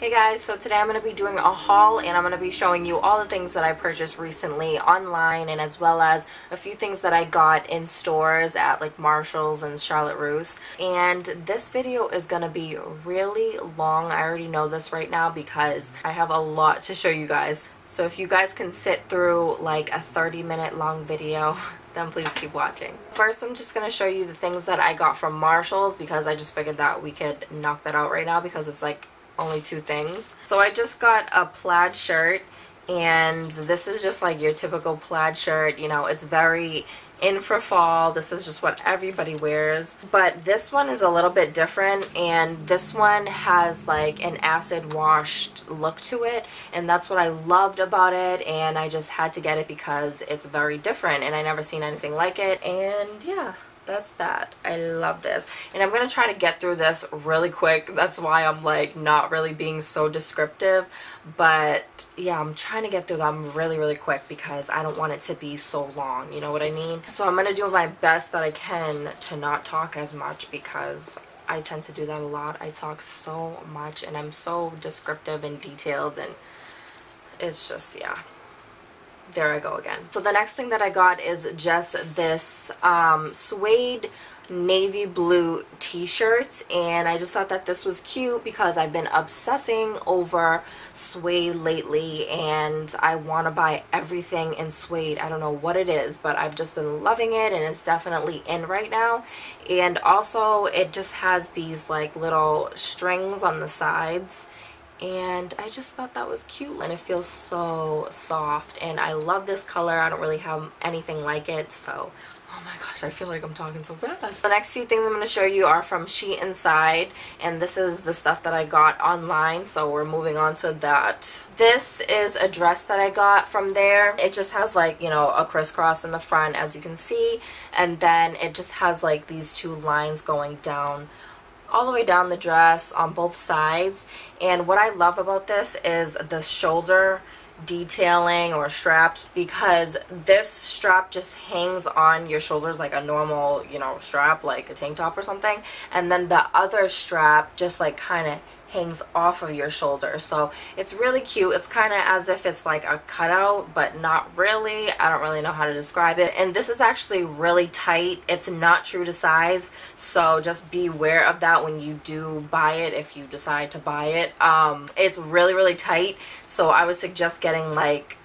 Hey guys, so today I'm going to be doing a haul and I'm going to be showing you all the things that I purchased recently online and as well as a few things that I got in stores at like Marshall's and Charlotte Russe. And this video is going to be really long. I already know this right now because I have a lot to show you guys. So if you guys can sit through like a 30-minute long video, then please keep watching. First, I'm just going to show you the things that I got from Marshall's because I just figured that we could knock that out right now because it's like only two things. So I just got a plaid shirt, and this is just like your typical plaid shirt, you know, it's very in for fall. This is just what everybody wears, but this one is a little bit different, and this one has like an acid washed look to it, and that's what I loved about it, and I just had to get it because it's very different and I never seen anything like it. And yeah, that's that. I love this, and I'm gonna try to get through this really quick. That's why I'm like not really being so descriptive, but yeah, I'm trying to get through them really quick because I don't want it to be so long, you know what I mean? So I'm gonna do my best that I can to not talk as much because I tend to do that a lot. I talk so much and I'm so descriptive and detailed, and it's just, yeah, there I go again. So the next thing that I got is just this suede navy blue t-shirts, and I just thought that this was cute because I've been obsessing over suede lately and I want to buy everything in suede. I don't know what it is, but I've just been loving it and it's definitely in right now. And also it just has these like little strings on the sides, and I just thought that was cute, and it feels so soft, and I love this color. I don't really have anything like it, so oh my gosh, I feel like I'm talking so fast. The next few things I'm going to show you are from SheInside, and this is the stuff that I got online, so we're moving on to that. This is a dress that I got from there. It just has like, you know, a crisscross in the front as you can see, and then it just has like these two lines going down all the way down the dress on both sides. And what I love about this is the shoulder detailing or straps, because this strap just hangs on your shoulders like a normal, you know, strap like a tank top or something, and then the other strap just like kind of hangs off of your shoulder. So it's really cute. It's kind of as if it's like a cutout, but not really. I don't really know how to describe it. And this is actually really tight. It's not true to size, so just be aware of that when you do buy it, if you decide to buy it. It's really tight, so I would suggest getting like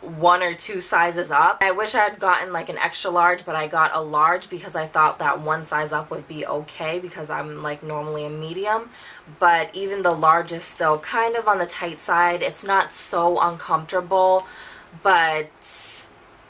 one or two sizes up. I wish I had gotten like an extra large, but I got a large because I thought that one size up would be okay because I'm like normally a medium, but even the large is still kind of on the tight side. It's not so uncomfortable, but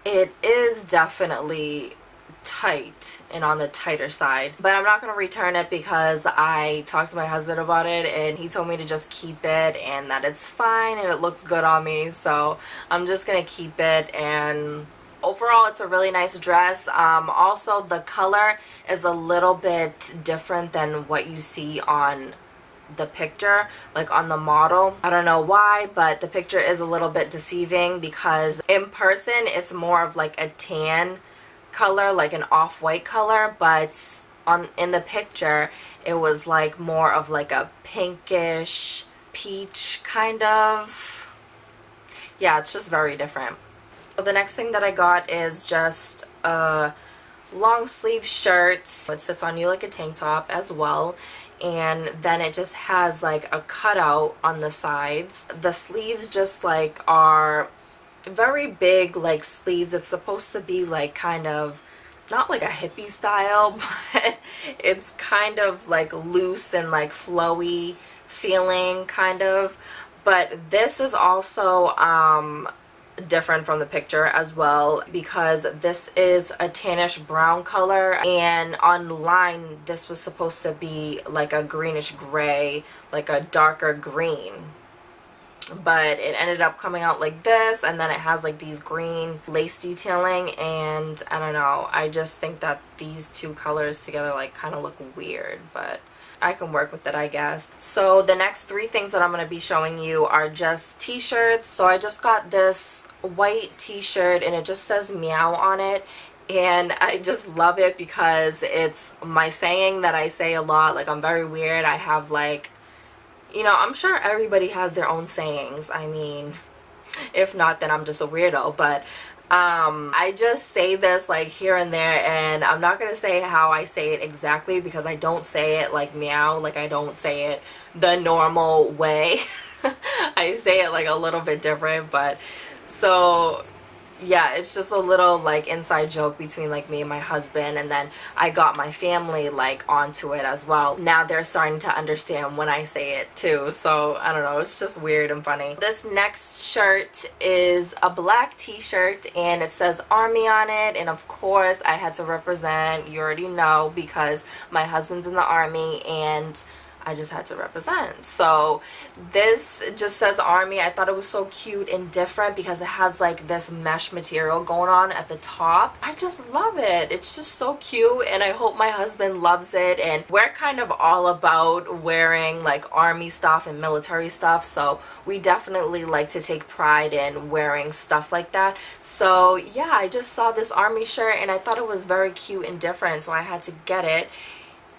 it is definitely tight and on the tighter side. But I'm not going to return it because I talked to my husband about it and he told me to just keep it and that it's fine and it looks good on me, so I'm just going to keep it. And overall, it's a really nice dress. Also, the color is a little bit different than what you see on the picture, like on the model. I don't know why, but the picture is a little bit deceiving because in person it's more of like a tan color, like an off-white color, but in the picture it was like more of like a pinkish peach kind of. Yeah, it's just very different. So the next thing that I got is just a long sleeve shirt. It sits on you like a tank top as well, and then it just has like a cutout on the sides. The sleeves just like are very big like sleeves. It's supposed to be like kind of not like a hippie style, but it's kind of like loose and like flowy feeling kind of. But this is also different from the picture as well because this is a tannish brown color, and online this was supposed to be like a greenish gray, like a darker green, but it ended up coming out like this, and then it has like these green lace detailing. And I don't know, I just think that these two colors together like kind of look weird, but I can work with it, I guess. So the next three things that I'm going to be showing you are just t-shirts. So I just got this white t-shirt and it just says meow on it, and I just love it because it's my saying that I say a lot. Like, I'm very weird. I have like You know, I'm sure everybody has their own sayings. I mean, if not, then I'm just a weirdo. But I just say this like here and there, and I'm not gonna say how I say it exactly because I don't say it like meow, like I don't say it the normal way. I say it like a little bit different, but so yeah, it's just a little like inside joke between like me and my husband, and then I got my family like onto it as well. Now they're starting to understand when I say it too, so I don't know, it's just weird and funny. This next shirt is a black t-shirt and it says Army on it, and of course I had to represent, you already know, because my husband's in the Army and I just had to represent. So this just says Army. I thought it was so cute and different because it has like this mesh material going on at the top. I just love it. It's just so cute, and I hope my husband loves it. And we're kind of all about wearing like Army stuff and military stuff, so we definitely like to take pride in wearing stuff like that. So yeah, I just saw this Army shirt and I thought it was very cute and different, so I had to get it.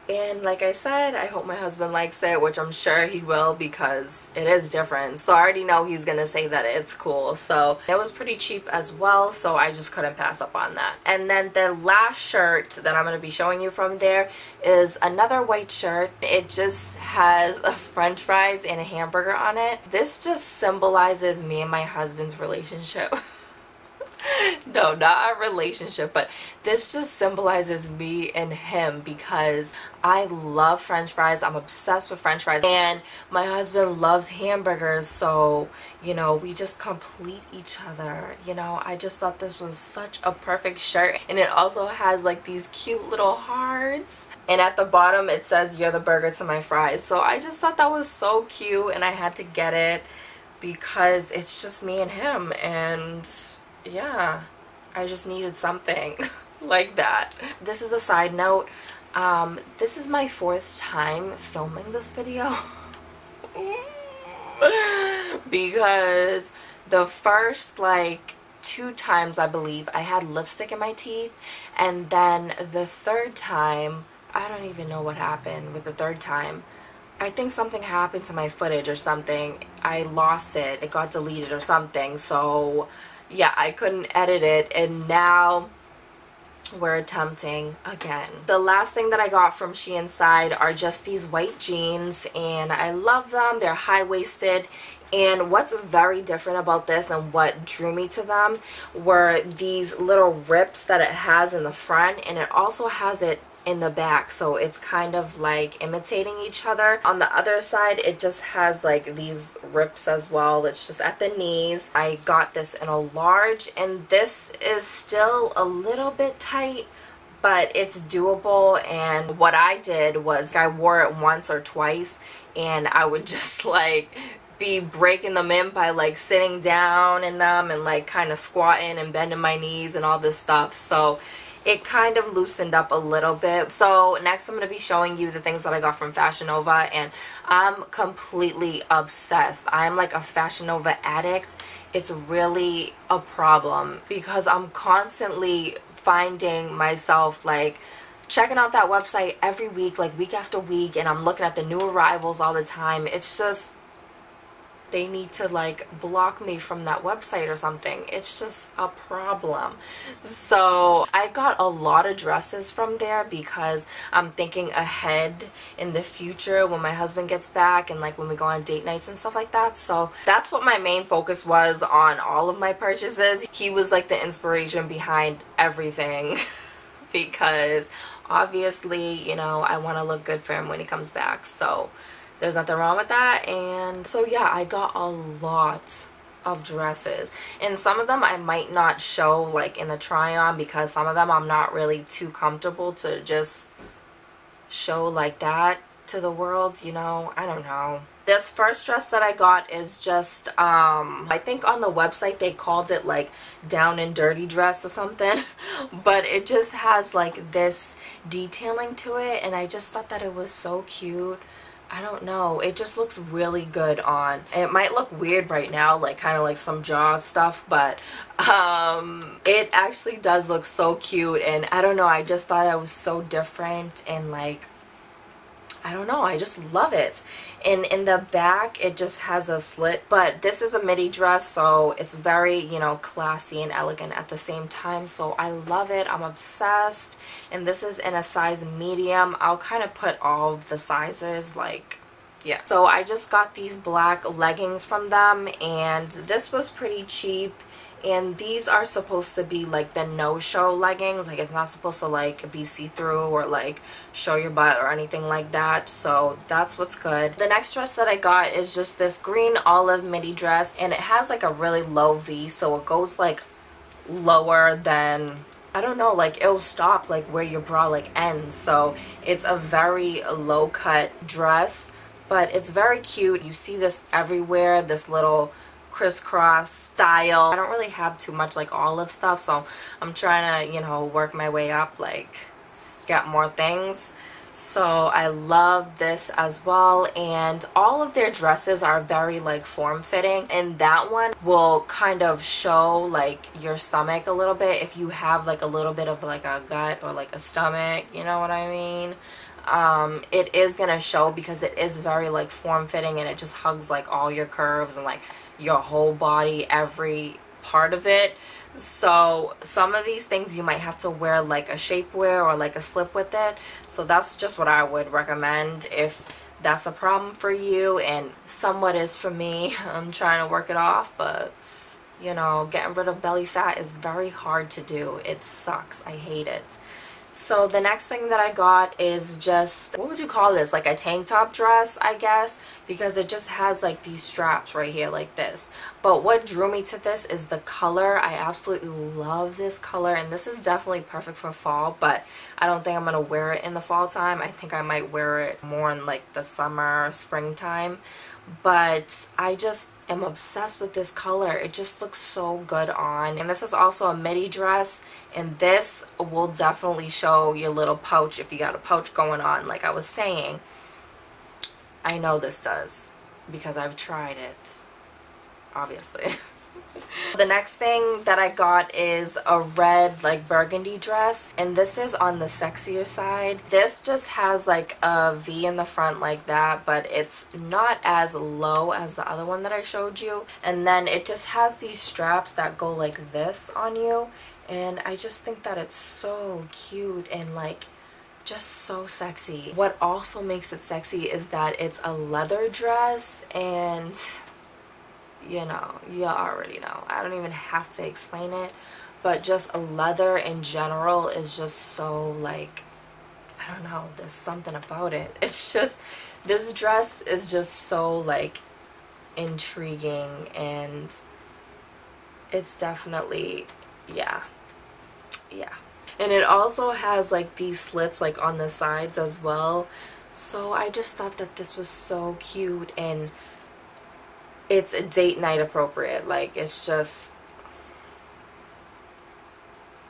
And like I said, I hope my husband likes it, which I'm sure he will because it is different. So I already know he's gonna say that it's cool. So it was pretty cheap as well, so I just couldn't pass up on that. And then the last shirt that I'm gonna be showing you from there is another white shirt. It just has a french fries and a hamburger on it. This just symbolizes me and my husband's relationship. No, not our relationship, but this just symbolizes me and him because I love french fries. I'm obsessed with french fries, and my husband loves hamburgers, so you know, we just complete each other. You know, I just thought this was such a perfect shirt, and it also has like these cute little hearts, and at the bottom it says you're the burger to my fries. So I just thought that was so cute, and I had to get it because it's just me and him, and yeah, I just needed something like that. This is a side note. This is my 4th time filming this video because the first like 2 times I believe I had lipstick in my teeth, and then the 3rd time I don't even know what happened with the 3rd time. I think something happened to my footage or something. I lost it. It got deleted or something, so yeah, I couldn't edit it, and now we're attempting again. The last thing that I got from SheInside are just these white jeans, and I love them. They're high-waisted, and what's very different about this and what drew me to them were these little rips that it has in the front, and it also has it in the back, so it's kind of like imitating each other. On the other side, it just has like these rips as well. It's just at the knees. I got this in a large, and this is still a little bit tight, but it's doable. And what I did was I wore it once or twice, and I would just like be breaking them in by like sitting down in them and like kind of squatting and bending my knees and all this stuff. So it kind of loosened up a little bit. So next I'm going to be showing you the things that I got from Fashion Nova, and I'm completely obsessed. I'm like a Fashion Nova addict. It's really a problem because I'm constantly finding myself like checking out that website every week, like week after week, and I'm looking at the new arrivals all the time. It's just, they need to like block me from that website or something. It's just a problem. So I got a lot of dresses from there because I'm thinking ahead in the future when my husband gets back and like when we go on date nights and stuff like that. So that's what my main focus was on all of my purchases. He was like the inspiration behind everything because obviously, you know, I want to look good for him when he comes back. So there's nothing wrong with that. And so yeah, I got a lot of dresses, and some of them I might not show like in the try on because some of them I'm not really too comfortable to just show like that to the world, you know, I don't know. This first dress that I got is just I think on the website they called it like down and dirty dress or something, but it just has like this detailing to it, and I just thought that it was so cute. I don't know, it just looks really good on. It might look weird right now, like kind of like some Jaws stuff, but it actually does look so cute, and I don't know, I just thought I was so different and like I don't know, I just love it. And in the back, it just has a slit. But this is a midi dress, so it's very, you know, classy and elegant at the same time. So I love it. I'm obsessed. And this is in a size medium. I'll kind of put all of the sizes, like, yeah. So I just got these black leggings from them, and this was pretty cheap. And these are supposed to be like the no-show leggings. Like, it's not supposed to like be see-through or like show your butt or anything like that. So that's what's good. The next dress that I got is just this green olive midi dress, and it has like a really low V, so it goes like lower than, I don't know, like it'll stop like where your bra like ends. So it's a very low cut dress, but it's very cute. You see this everywhere, this little crisscross style. I don't really have too much like olive stuff, so I'm trying to, you know, work my way up, like get more things. So I love this as well, and all of their dresses are very like form-fitting, and that one will kind of show like your stomach a little bit if you have like a little bit of like a gut or like a stomach, you know what I mean. It is gonna show because it is very like form-fitting, and it just hugs like all your curves and like your whole body, every part of it. So some of these things you might have to wear like a shapewear or like a slip with it. So that's just what I would recommend if that's a problem for you, and somewhat is for me. I'm trying to work it off, but you know, getting rid of belly fat is very hard to do. It sucks. I hate it. So the next thing that I got is just, what would you call this, like a tank top dress, I guess, because it just has like these straps right here like this. But what drew me to this is the color. I absolutely love this color, and this is definitely perfect for fall, but I don't think I'm gonna wear it in the fall time. I think I might wear it more in like the summer, springtime. But I just am obsessed with this color. It just looks so good on. And this is also a midi dress, and this will definitely show your little pouch if you got a pouch going on, like I was saying. I know this does because I've tried it, obviously. The next thing that I got is a red like burgundy dress, and this is on the sexier side. This just has like a V in the front like that, but it's not as low as the other one that I showed you. And then it just has these straps that go like this on you, and I just think that it's so cute and like just so sexy. What also makes it sexy is that it's a leather dress, and you know, you already know, I don't even have to explain it, but just leather in general is just so like, I don't know, there's something about it. It's just, this dress is just so like intriguing, and it's definitely, yeah. And it also has like these slits like on the sides as well, so I just thought that this was so cute, and it's a date night appropriate. Like, it's just,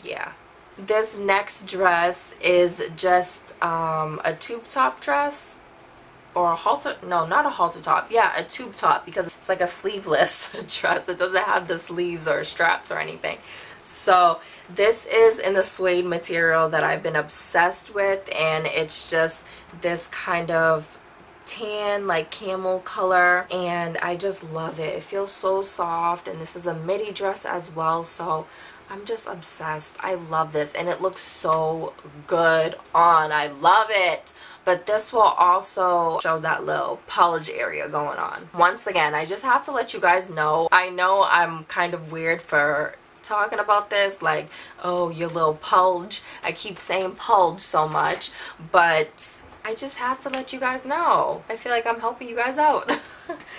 yeah. This next dress is just a tube top dress, or a halter, no, not a halter top, yeah, a tube top, because it's like a sleeveless dress. It doesn't have the sleeves or straps or anything. So this is in the suede material that I've been obsessed with, and it's just this kind of tan like camel color, and I just love it. It feels so soft, and this is a midi dress as well, so I'm just obsessed. I love this, and it looks so good on. I love it. But this will also show that little pouch area going on. Once again, I just have to let you guys know, I know I'm kind of weird for talking about this, like, oh, your little pouch. I keep saying pouch so much, but I just have to let you guys know. I feel like I'm helping you guys out.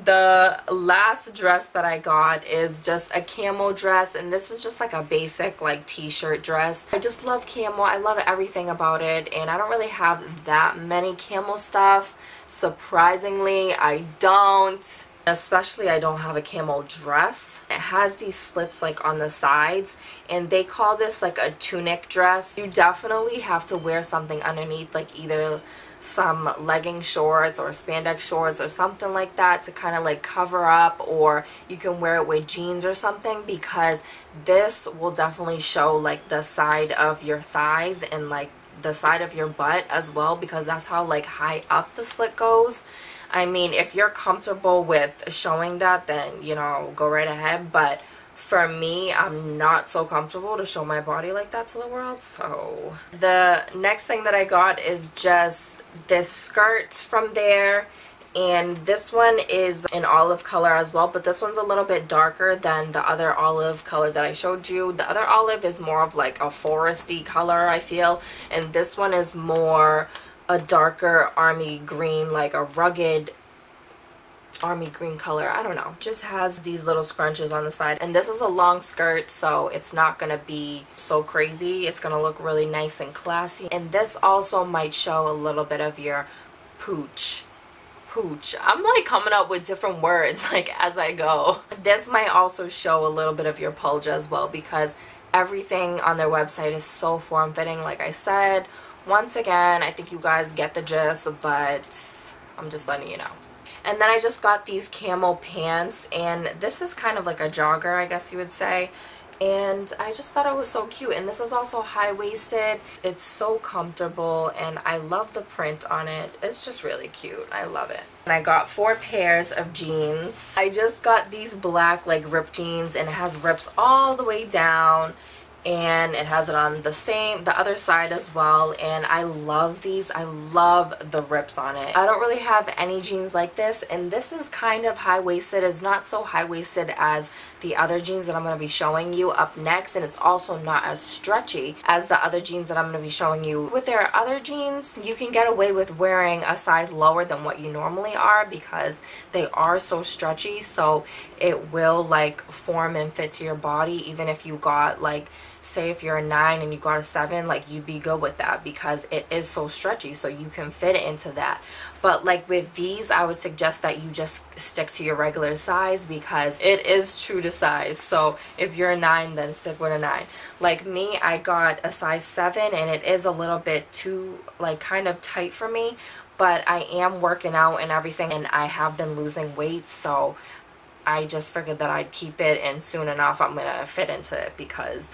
The last dress that I got is just a camel dress, and this is just like a basic like t-shirt dress. I just love camel. I love everything about it, and I don't really have that many camel stuff. Surprisingly, I don't. Especially, I don't have a camel dress. It has these slits like on the sides, and they call this like a tunic dress. You definitely have to wear something underneath, like either some legging shorts or spandex shorts or something like that to kind of like cover up, or you can wear it with jeans or something, because this will definitely show like the side of your thighs and like the side of your butt as well, because that's how like high up the slit goes. I mean, if you're comfortable with showing that, then, you know, go right ahead. But for me, I'm not so comfortable to show my body like that to the world. So the next thing that I got is just this skirt from there. And this one is an olive color as well, but this one's a little bit darker than the other olive color that I showed you. The other olive is more of like a foresty color, I feel, and this one is more a darker army green, like a rugged army green color. I don't know, just has these little scrunches on the side, and this is a long skirt, so it's not gonna be so crazy. It's gonna look really nice and classy, and this also might show a little bit of your pooch. Pooch. I'm like coming up with different words like as I go. This might also show a little bit of your bulge as well, because everything on their website is so form-fitting, like I said. Once again, I think you guys get the gist, but I'm just letting you know. And then I just got these camel pants, and this is kind of like a jogger, I guess you would say. And I just thought it was so cute, and this is also high-waisted. It's so comfortable, and I love the print on it. It's just really cute. I love it. And I got 4 pairs of jeans. I just got these black like ripped jeans, and it has rips all the way down, and it has it on the other side as well. And I love these. I love the rips on it. I don't really have any jeans like this, and this is kind of high-waisted. It's not so high-waisted as the other jeans that I'm going to be showing you up next, and it's also not as stretchy as the other jeans that I'm going to be showing you. With their other jeans, you can get away with wearing a size lower than what you normally are, because they are so stretchy, so it will like form and fit to your body. Even if you got like, say if you're a 9 and you got a 7, like you'd be good with that, because it is so stretchy, so you can fit it into that. But like with these, I would suggest that you just stick to your regular size, because it is true to size. So if you're a 9, then stick with a 9. Like me, I got a size 7, and it is a little bit too like kind of tight for me, but I am working out and everything, and I have been losing weight, so I just figured that I'd keep it, and soon enough I'm gonna fit into it, because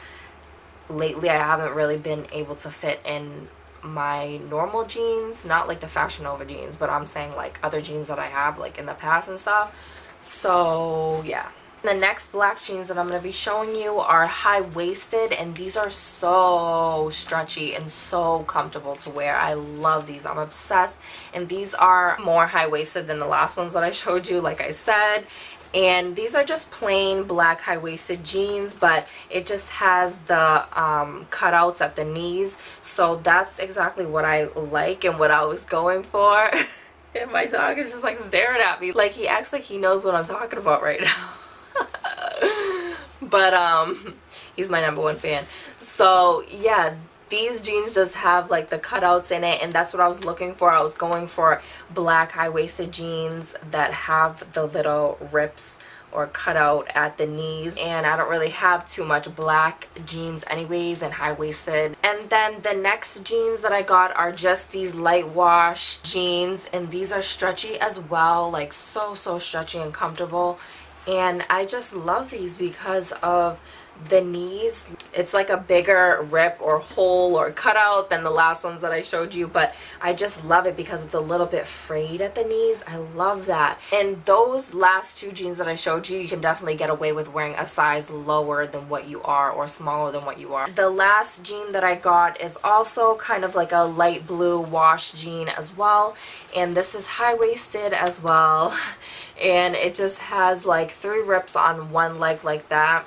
lately I haven't really been able to fit in my normal jeans, not like the Fashion Nova jeans, but I'm saying like other jeans that I have like in the past and stuff. So yeah. The next black jeans that I'm going to be showing you are high-waisted, and these are so stretchy and so comfortable to wear. I love these. I'm obsessed. And these are more high-waisted than the last ones that I showed you, like I said. And these are just plain black high-waisted jeans, but it just has the cutouts at the knees. So that's exactly what I like and what I was going for. And my dog is just like staring at me. Like he acts like he knows what I'm talking about right now. But he's my number one fan. So yeah, these jeans just have like the cutouts in it, and that's what I was looking for. I was going for black high-waisted jeans that have the little rips or cutout at the knees, and I don't really have too much black jeans anyways, and high-waisted. And then the next jeans that I got are just these light wash jeans, and these are stretchy as well, like so stretchy and comfortable. And I just love these because of the knees. It's like a bigger rip or hole or cutout than the last ones that I showed you, but I just love it because it's a little bit frayed at the knees. I love that. And those last 2 jeans that I showed you, you can definitely get away with wearing a size lower than what you are, or smaller than what you are. The last jean that I got is also kind of like a light blue wash jean as well, and this is high-waisted as well, and it just has like 3 rips on one leg like that.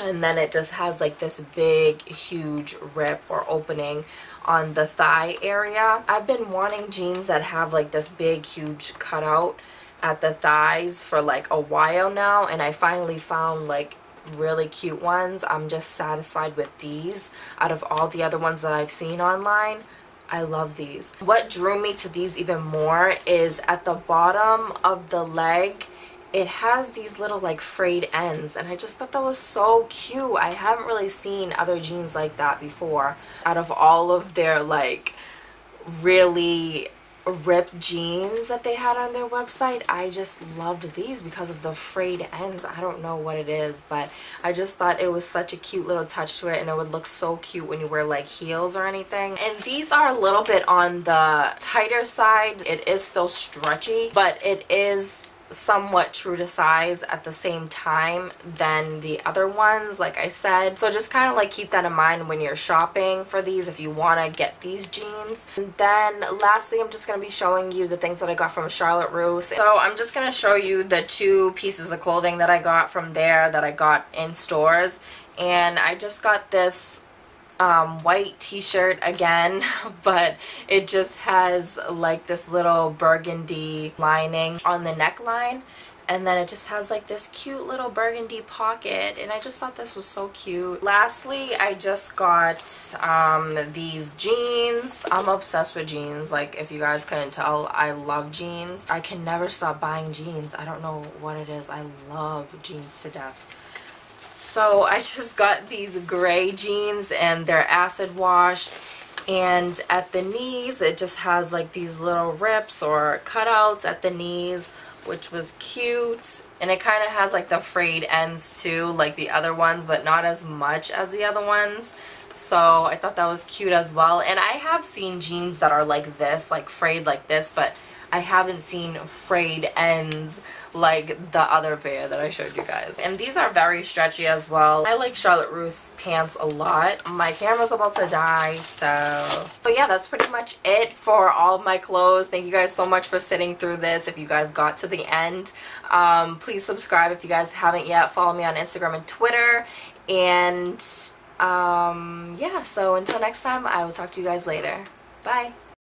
And then it just has like this big, huge rip or opening on the thigh area. I've been wanting jeans that have like this big, huge cutout at the thighs for like a while now, and I finally found like really cute ones. I'm just satisfied with these. Out of all the other ones that I've seen online, I love these. What drew me to these even more is at the bottom of the leg, it has these little like frayed ends, and I just thought that was so cute. I haven't really seen other jeans like that before. Out of all of their like really ripped jeans that they had on their website. I just loved these because of the frayed ends. I don't know what it is, but I just thought it was such a cute little touch to it, and it would look so cute when you wear like heels or anything. And these are a little bit on the tighter side. It is still stretchy, but it is somewhat true to size at the same time than the other ones, like I said. So just kind of like keep that in mind when you're shopping for these if you want to get these jeans. And then lastly, I'm just going to be showing you the things that I got from Charlotte Russe. So I'm just going to show you the two pieces of clothing that I got from there that I got in stores. And I just got this white t-shirt again, but it just has like this little burgundy lining on the neckline, and then it just has like this cute little burgundy pocket, and I just thought this was so cute. Lastly, I just got these jeans. I'm obsessed with jeans. Like, if you guys couldn't tell, I love jeans. I can never stop buying jeans. I don't know what it is. I love jeans to death. So I just got these gray jeans, and they're acid washed, and at the knees it just has like these little rips or cutouts at the knees, which was cute. And it kind of has like the frayed ends too, like the other ones, but not as much as the other ones. So I thought that was cute as well. And I have seen jeans that are like this, like frayed like this, but I haven't seen frayed ends like the other pair that I showed you guys. And these are very stretchy as well. I like Charlotte Russe pants a lot. My camera's about to die, so... But yeah, that's pretty much it for all of my clothes. Thank you guys so much for sitting through this. If you guys got to the end, please subscribe if you guys haven't yet. Follow me on Instagram and Twitter. And yeah, so until next time, I will talk to you guys later. Bye!